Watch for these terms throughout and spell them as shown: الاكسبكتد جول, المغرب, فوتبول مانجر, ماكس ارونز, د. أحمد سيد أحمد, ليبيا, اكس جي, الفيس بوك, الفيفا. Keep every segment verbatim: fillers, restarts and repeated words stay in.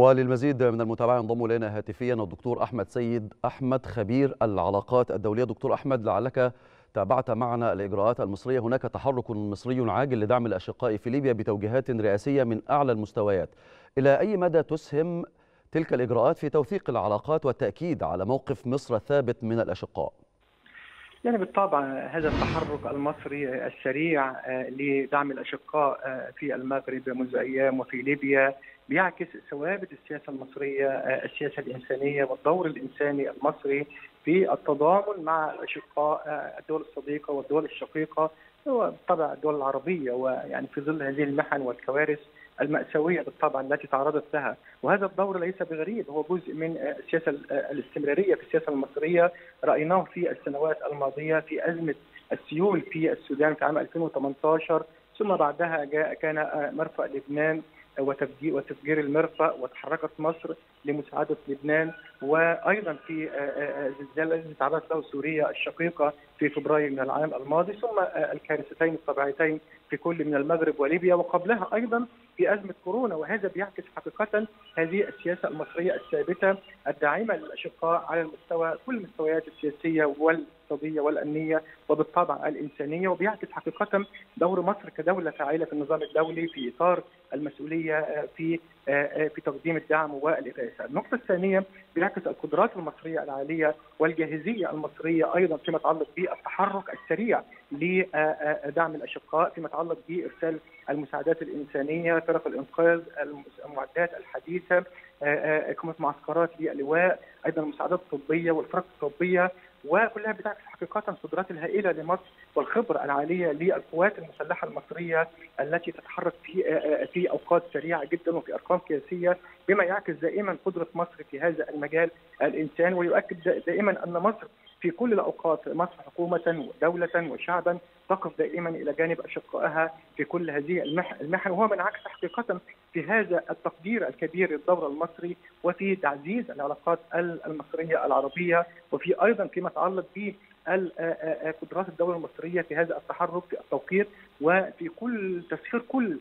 وللمزيد من المتابعة ينضم الينا هاتفيا الدكتور أحمد سيد أحمد خبير العلاقات الدولية. دكتور أحمد، لعلك تابعت معنا الإجراءات المصرية. هناك تحرك مصري عاجل لدعم الأشقاء في ليبيا بتوجيهات رئاسية من أعلى المستويات. إلى أي مدى تسهم تلك الإجراءات في توثيق العلاقات والتأكيد على موقف مصر الثابت من الأشقاء؟ يعني بالطبع هذا التحرك المصري السريع لدعم الأشقاء في المغرب منذ أيام وفي ليبيا بيعكس ثوابت السياسة المصرية، السياسة الإنسانية والدور الإنساني المصري في التضامن مع الأشقاء، الدول الصديقة والدول الشقيقة وبالطبع الدول العربية، ويعني في ظل هذه المحن والكوارث المأساوية بالطبع التي تعرضت لها. وهذا الدور ليس بغريب، هو جزء من السياسة الاستمرارية في السياسة المصرية، رأيناه في السنوات الماضية في أزمة السيول في السودان في عام ألفين وثمانية عشر، ثم بعدها جاء كان مرفأ لبنان وتفجير المرفأ، وتحركت مصر لمساعدة لبنان، وأيضا في الزلزال الذي تعرضت له سوريا الشقيقة في فبراير من العام الماضي، ثم الكارثتين الطبيعتين في كل من المغرب وليبيا، وقبلها أيضا في أزمة كورونا. وهذا بيعكس حقيقة هذه السياسة المصرية الثابتة الداعمة للأشقاء على المستوى كل المستويات السياسية والاقتصادية والأمنية وبالطبع الإنسانية، وبيعكس حقيقة دور مصر كدولة فاعلة في النظام الدولي في إطار المسؤولية في في تقديم الدعم والإغاثة. النقطة الثانية بيعكس القدرات المصرية العالية والجاهزية المصرية أيضا فيما يتعلق بالتحرك السريع لدعم الأشقاء، فيما يتعلق بإرسال المساعدات الإنسانية، فرق الإنقاذ، المعدات الحديثة، إقامة معسكرات للواء، أيضا المساعدات الطبية والفرق الطبية، وكلها بتعكس حقيقة القدرات الهائلة لمصر والخبرة العالية للقوات المسلحة المصرية التي تتحرك في في أوقات سريعة جدا وفي أرقام قياسية، بما يعكس دائما قدرة مصر في هذا المجال الإنسان، ويؤكد دائما أن مصر في كل الأوقات، مصر حكومة ودولة وشعبا، تقف دائما إلى جانب أشقائها في كل هذه المحن، وهو من عكس حقيقة في هذا التقدير الكبير للدور المصري وفي تعزيز العلاقات المصرية العربية، وفي أيضا فيما يتعلق ب قدرات الدولة المصرية في هذا التحرك في التوقيت وفي كل تسخير كل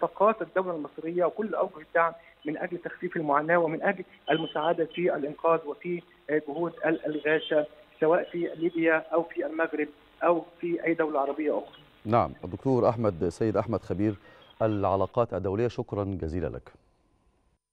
طاقات الدولة المصرية وكل أوجه الدعم من أجل تخفيف المعاناة ومن أجل المساعدة في الإنقاذ وفي جهود الإغاثة سواء في ليبيا أو في المغرب أو في أي دولة عربية أخرى. نعم، الدكتور أحمد سيد أحمد خبير العلاقات الدولية، شكرا جزيلا لك.